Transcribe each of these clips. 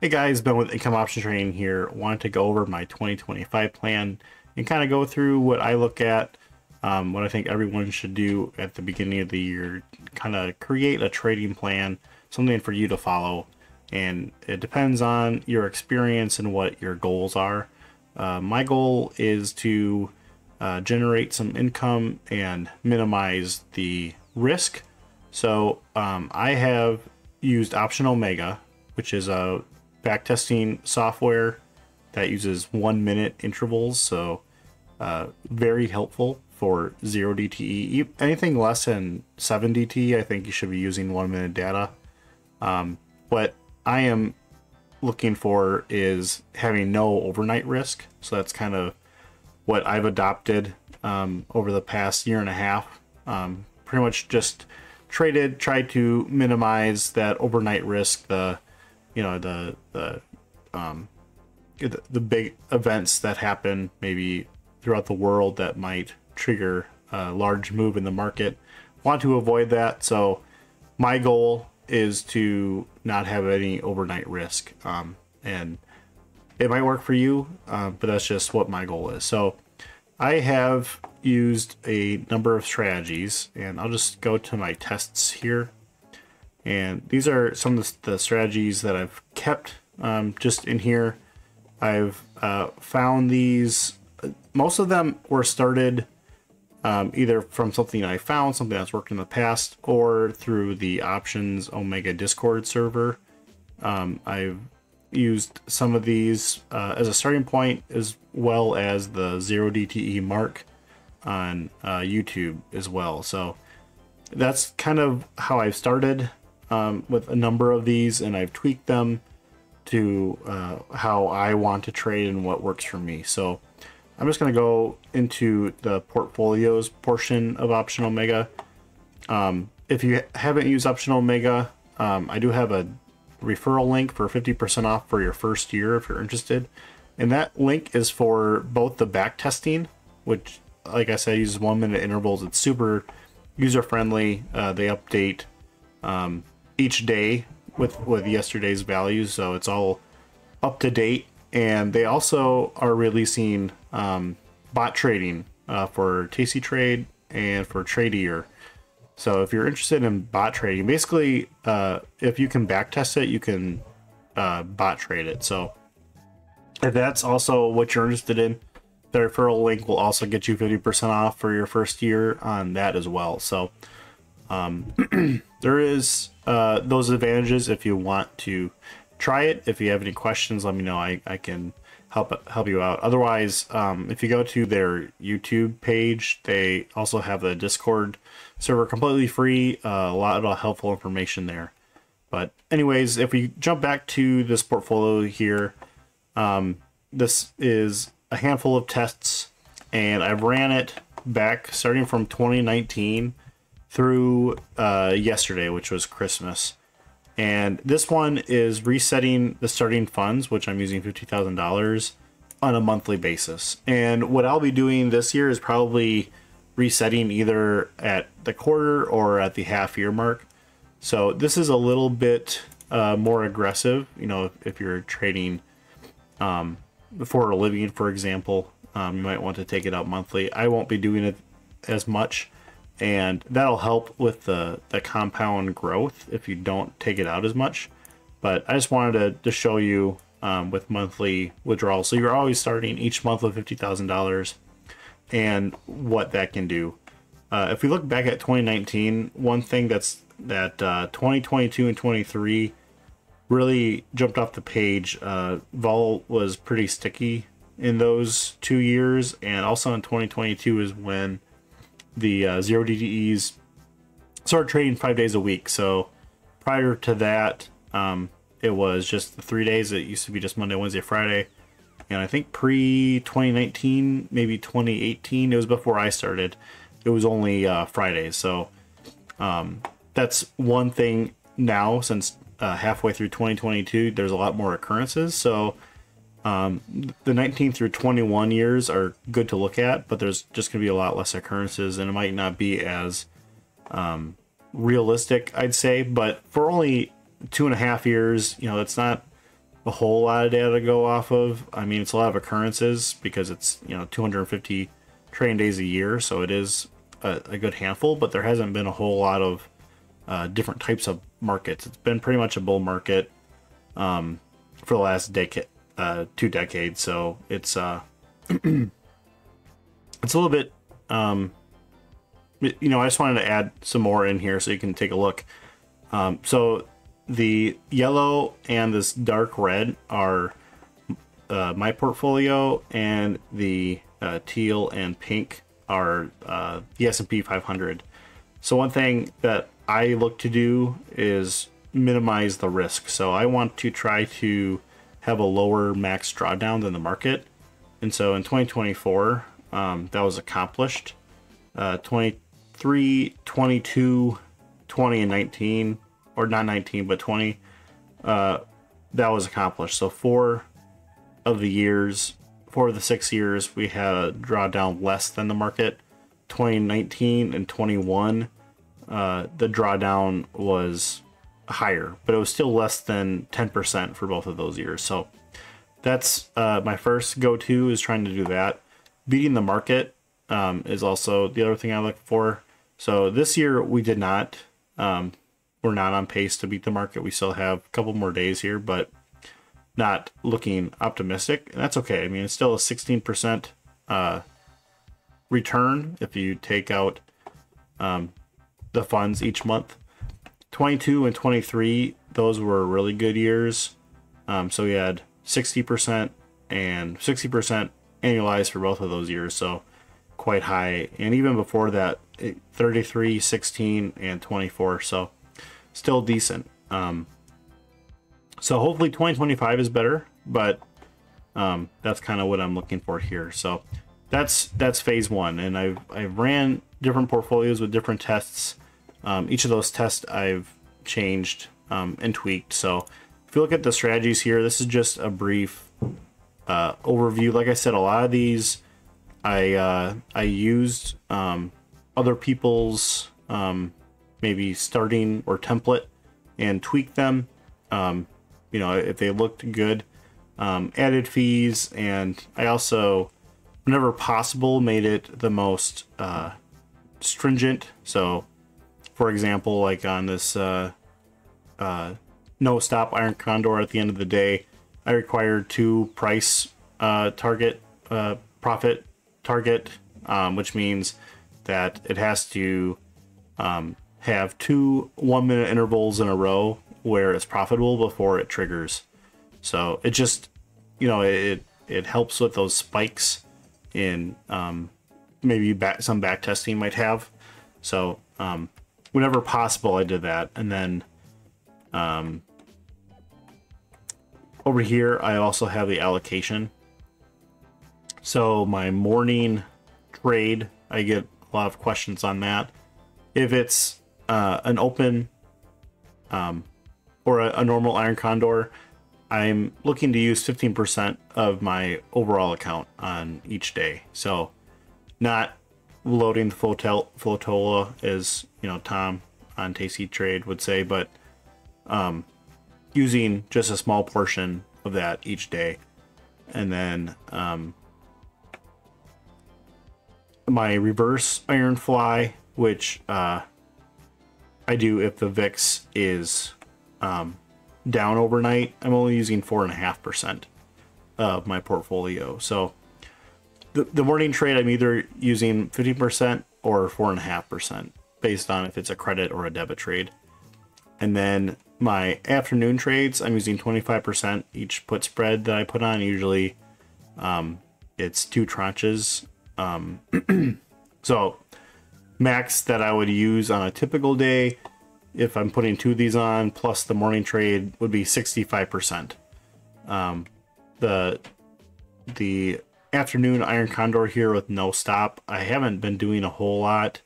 Hey guys, Ben with Income Options Trading here. Wanted to go over my 2025 plan and kind of go through what I look at, what I think everyone should do at the beginning of the year, kind of create a trading plan, something for you to follow. And it depends on your experience and what your goals are. My goal is to generate some income and minimize the risk. So I have used Option Omega, which is a backtesting software that uses 1 minute intervals, so very helpful for zero DTE. Anything less than 7 DTE, I think you should be using 1 minute data. What I am looking for is having no overnight risk, so that's kind of what I've adopted over the past year and a half. Pretty much just tried to minimize that overnight risk, the big events that happen maybe throughout the world that might trigger a large move in the market. Want to avoid that, so my goal is to not have any overnight risk, and it might work for you, but that's just what my goal is. So I have used a number of strategies, and I'll just go to my tests here. And these are some of the strategies that I've kept just in here. I've found these, most of them were started either from something I found, something that's worked in the past, or through the Options Omega Discord server. I've used some of these as a starting point, as well as the Zero DTE mark on YouTube as well. So that's kind of how I've started. With a number of these, and I've tweaked them to how I want to trade and what works for me. So I'm just going to go into the portfolios portion of Option Omega. If you haven't used Option Omega, I do have a referral link for 50% off for your first year if you're interested. And that link is for both the back testing, which, like I said, uses 1 minute intervals. It's super user friendly. They update each day with yesterday's values, so it's all up to date. And they also are releasing bot trading for tastytrade and for Tradier. So if you're interested in bot trading, basically if you can back test it, you can bot trade it. So if that's also what you're interested in, the referral link will also get you 50% off for your first year on that as well. So there is those advantages if you want to try it. If you have any questions, let me know. I can help you out. Otherwise, if you go to their YouTube page, they also have the Discord server, completely free. A lot of helpful information there. But anyways, if we jump back to this portfolio here, this is a handful of tests, and I've ran it back starting from 2019 through yesterday, which was Christmas. And this one is resetting the starting funds, which I'm using $50,000 on a monthly basis. And what I'll be doing this year is probably resetting either at the quarter or at the half year mark. So this is a little bit more aggressive, you know, if you're trading for a living, for example, you might want to take it out monthly. I won't be doing it as much, and that'll help with the compound growth if you don't take it out as much. But I just wanted to show you with monthly withdrawals. So you're always starting each month with $50,000 and what that can do. If we look back at 2019, one thing that 2022 and 23 really jumped off the page. Vol was pretty sticky in those 2 years, and also in 2022 is when the zero DTEs started trading 5 days a week. So prior to that, it was just the 3 days. It used to be just Monday, Wednesday, Friday. And I think pre-2019, maybe 2018, it was before I started, it was only Fridays. So that's one thing now, since halfway through 2022, there's a lot more occurrences. So the 19 through 21 years are good to look at, but there's just going to be a lot less occurrences, and it might not be as realistic, I'd say. But for only 2.5 years, you know, it's not a whole lot of data to go off of. I mean, it's a lot of occurrences because it's, you know, 250 trading days a year, so it is a good handful, but there hasn't been a whole lot of different types of markets. It's been pretty much a bull market for the last decade, 2 decades, so it's it's a little bit you know, I just wanted to add some more in here so you can take a look. So the yellow and this dark red are my portfolio, and the teal and pink are the S&P 500. So one thing that I look to do is minimize the risk. So I want to try to have a lower max drawdown than the market. And so in 2024, that was accomplished. 23, 22, 20, and 19, or not 19, but 20, that was accomplished. So 4 of the 6 years, we had a drawdown less than the market. 2019 and 21, the drawdown was higher, but it was still less than 10% for both of those years. So that's my first go-to, is trying to do that. Beating the market is also the other thing I look for. So this year we did not, we're not on pace to beat the market. We still have a couple more days here, but not looking optimistic, and that's okay. I mean, it's still a 16% return if you take out the funds each month. 22 and 23, those were really good years. So we had 60% and 60% annualized for both of those years, so quite high. And even before that, 33, 16, and 24, so still decent. So hopefully 2025 is better, but that's kind of what I'm looking for here. So that's phase one, and I've ran different portfolios with different tests. Each of those tests I've changed and tweaked. So if you look at the strategies here, this is just a brief overview. Like I said, a lot of these I used other people's maybe starting or template and tweaked them. You know, if they looked good, added fees, and I also, whenever possible, made it the most stringent. So for example, like on this no stop iron condor, at the end of the day, I required 2 price target, profit target, which means that it has to have 2 1-minute intervals in a row where it's profitable before it triggers. So it just, you know, it helps with those spikes in maybe some back testing might have. So whenever possible, I did that. And then over here, I also have the allocation. So my morning trade, I get a lot of questions on that. If it's an open or a normal iron condor, I'm looking to use 15% of my overall account on each day. So not loading the flotola, as you know, Tom on tastytrade would say, but using just a small portion of that each day. And then my reverse iron fly, which I do if the VIX is down overnight. I'm only using 4.5% of my portfolio. So the morning trade, I'm either using 15% or 4.5% based on if it's a credit or a debit trade. And then my afternoon trades, I'm using 25% each put spread that I put on. Usually it's 2 tranches. So max that I would use on a typical day, if I'm putting 2 of these on, plus the morning trade, would be 65%. The afternoon iron condor here with no stop, I haven't been doing a whole lot.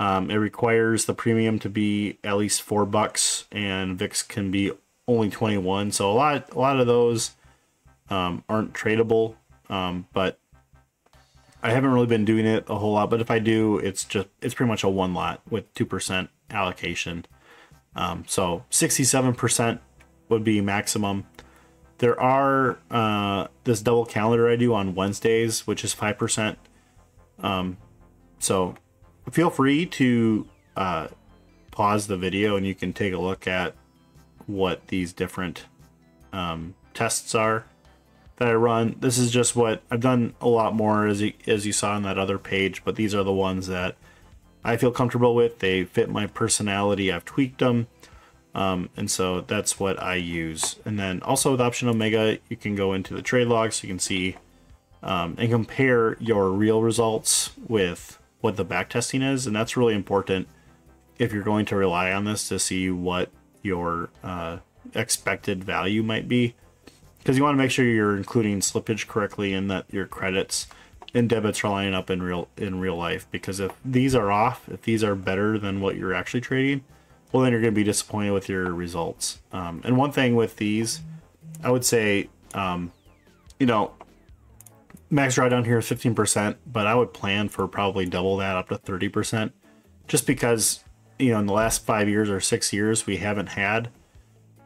It requires the premium to be at least $4, and VIX can be only 21. So a lot of those aren't tradable, but I haven't really been doing it a whole lot. But if I do, it's pretty much a one lot with 2% allocation. So 67% would be maximum. There are this double calendar I do on Wednesdays, which is 5%. So feel free to pause the video and you can take a look at what these different tests are that I run. This is just what I've done a lot more, as you saw on that other page, but these are the ones that I feel comfortable with. They fit my personality. I've tweaked them. And so that's what I use. And then also with Option Omega, you can go into the trade log so you can see and compare your real results with what the backtesting is. And that's really important if you're going to rely on this to see what your expected value might be, because you want to make sure you're including slippage correctly and that your credits and debits are lining up in real life. Because if these are off, if these are better than what you're actually trading, well, then you're going to be disappointed with your results. And one thing with these, I would say, you know, max drawdown here is 15%, but I would plan for probably double that, up to 30%, just because, you know, in the last 5 years or 6 years, we haven't had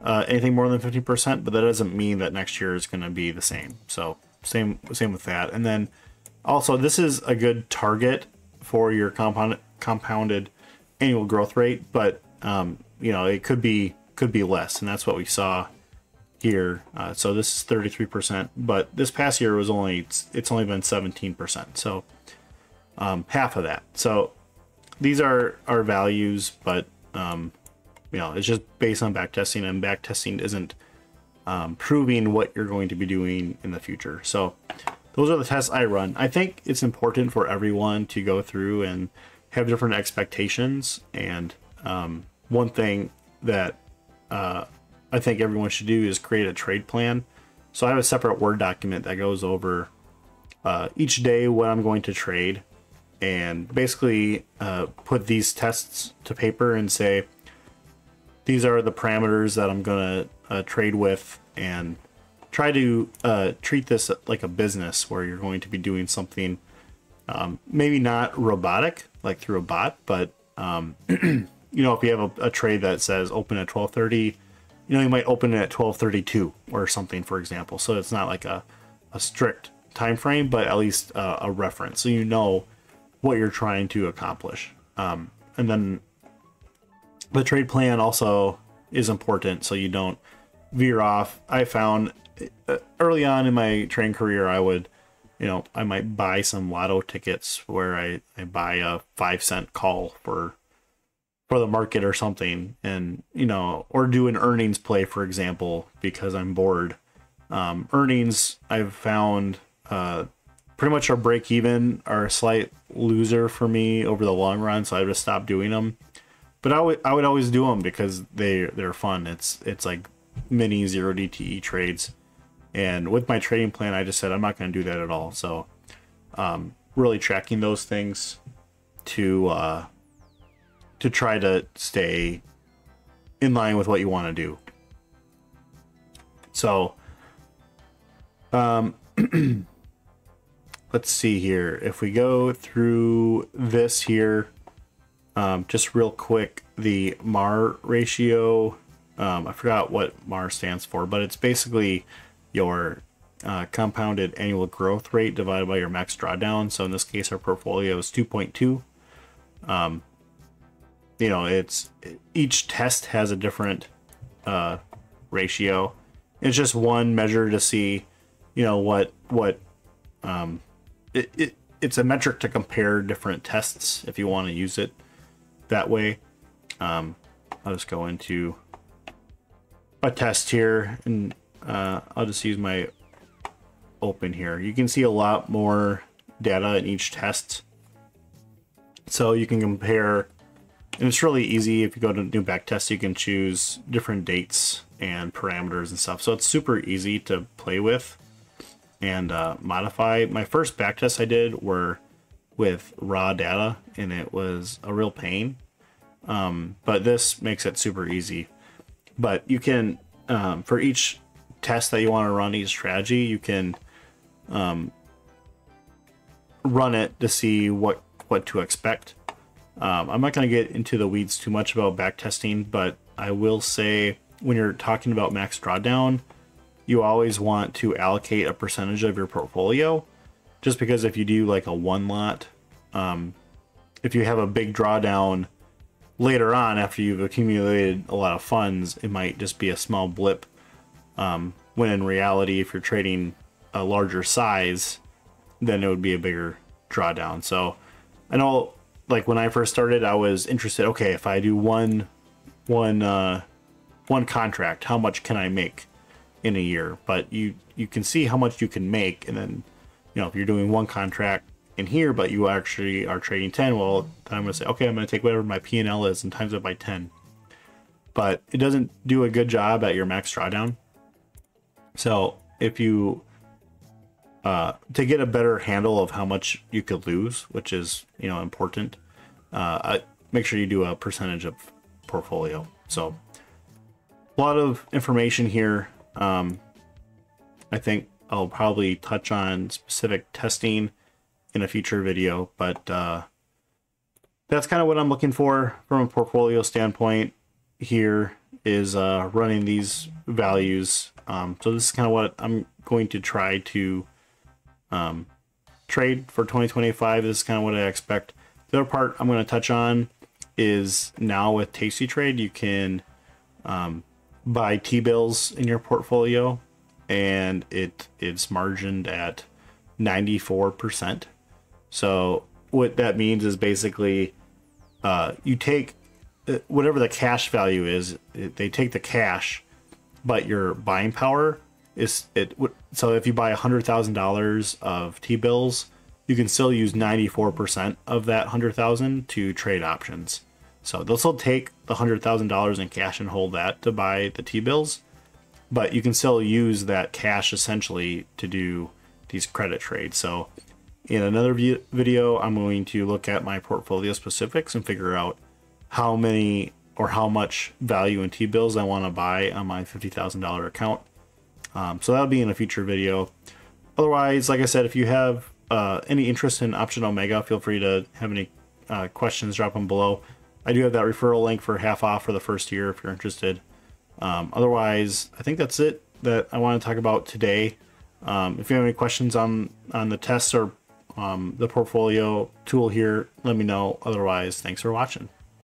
anything more than 15%, but that doesn't mean that next year is going to be the same. So same with that. And then also, this is a good target for your compounded annual growth rate, but you know, it could be less, and that's what we saw here. So this is 33%, but this past year was only, it's only been 17%, so half of that. So these are our values, but you know, it's just based on backtesting, and backtesting isn't proving what you're going to be doing in the future. So those are the tests I run. I think it's important for everyone to go through and have different expectations. And one thing that I think everyone should do is create a trade plan. So I have a separate Word document that goes over each day what I'm going to trade, and basically put these tests to paper and say, these are the parameters that I'm gonna trade with, and try to treat this like a business where you're going to be doing something maybe not robotic, like through a bot, but you know, if you have a trade that says open at 12:30, you know, you might open it at 12:32 or something, for example. So it's not like a strict time frame, but at least a reference, so you know what you're trying to accomplish. And then the trade plan also is important, so you don't veer off. I found early on in my trading career, I would, you know, I might buy some lotto tickets where I buy a 5-cent call for the market or something, and, you know, or do an earnings play, for example, because I'm bored. Earnings, I've found pretty much are break even, are a slight loser for me over the long run, so I just stopped doing them. But I would always do them because they're fun. It's like mini zero DTE trades. And with my trading plan, I just said, I'm not going to do that at all. So really tracking those things to try to stay in line with what you want to do. So let's see here. If we go through this here, just real quick, the MAR ratio, I forgot what MAR stands for, but it's basically your compounded annual growth rate divided by your max drawdown. So in this case, our portfolio is 2.2. You know, each test has a different ratio. It's just one measure to see, you know, it's a metric to compare different tests if you want to use it that way. I'll just go into a test here, and I'll just use my open here. You can see a lot more data in each test, so you can compare, and it's really easy. If you go to new backtest, you can choose different dates and parameters and stuff, so it's super easy to play with and modify. My first backtests I did were with raw data, and it was a real pain, but this makes it super easy. But you can, for each test that you want to run, each strategy, you can run it to see what to expect. I'm not going to get into the weeds too much about backtesting, but I will say, when you're talking about max drawdown, you always want to allocate a percentage of your portfolio, just because if you do like a one lot, if you have a big drawdown later on after you've accumulated a lot of funds, it might just be a small blip, when in reality, if you're trading a larger size, then it would be a bigger drawdown. So I know, like when I first started, I was interested, okay, if I do one contract, how much can I make in a year? But you can see how much you can make, and then, you know, if you're doing one contract in here, but you actually are trading 10, well, then I'm gonna say, okay, I'm gonna take whatever my P&L is and times it by 10. But it doesn't do a good job at your max drawdown. So if you, to get a better handle of how much you could lose, which is, you know, important, make sure you do a percentage of portfolio. So a lot of information here. I think I'll probably touch on specific testing in a future video, but that's kind of what I'm looking for from a portfolio standpoint here, is running these values. So this is kind of what I'm going to try to trade for 2025. This is kind of what I expect. The other part I'm going to touch on is now with tastytrade, you can buy T-bills in your portfolio, and it's margined at 94%. So what that means is basically you take whatever the cash value is, they take the cash, but your buying power is it. So if you buy $100,000 of T-bills, you can still use 94% of that $100,000 to trade options. So they'll still take the $100,000 in cash and hold that to buy the T-bills, but you can still use that cash essentially to do these credit trades. So in another video, I'm going to look at my portfolio specifics and figure out how many or how much value in T-bills I want to buy on my $50,000 account. So that'll be in a future video. Otherwise, like I said, if you have any interest in Option Omega, feel free to have any questions, drop them below. I do have that referral link for half off for the first year if you're interested. Otherwise, I think that's it that I want to talk about today. If you have any questions on the tests or the portfolio tool here, let me know. Otherwise, thanks for watching.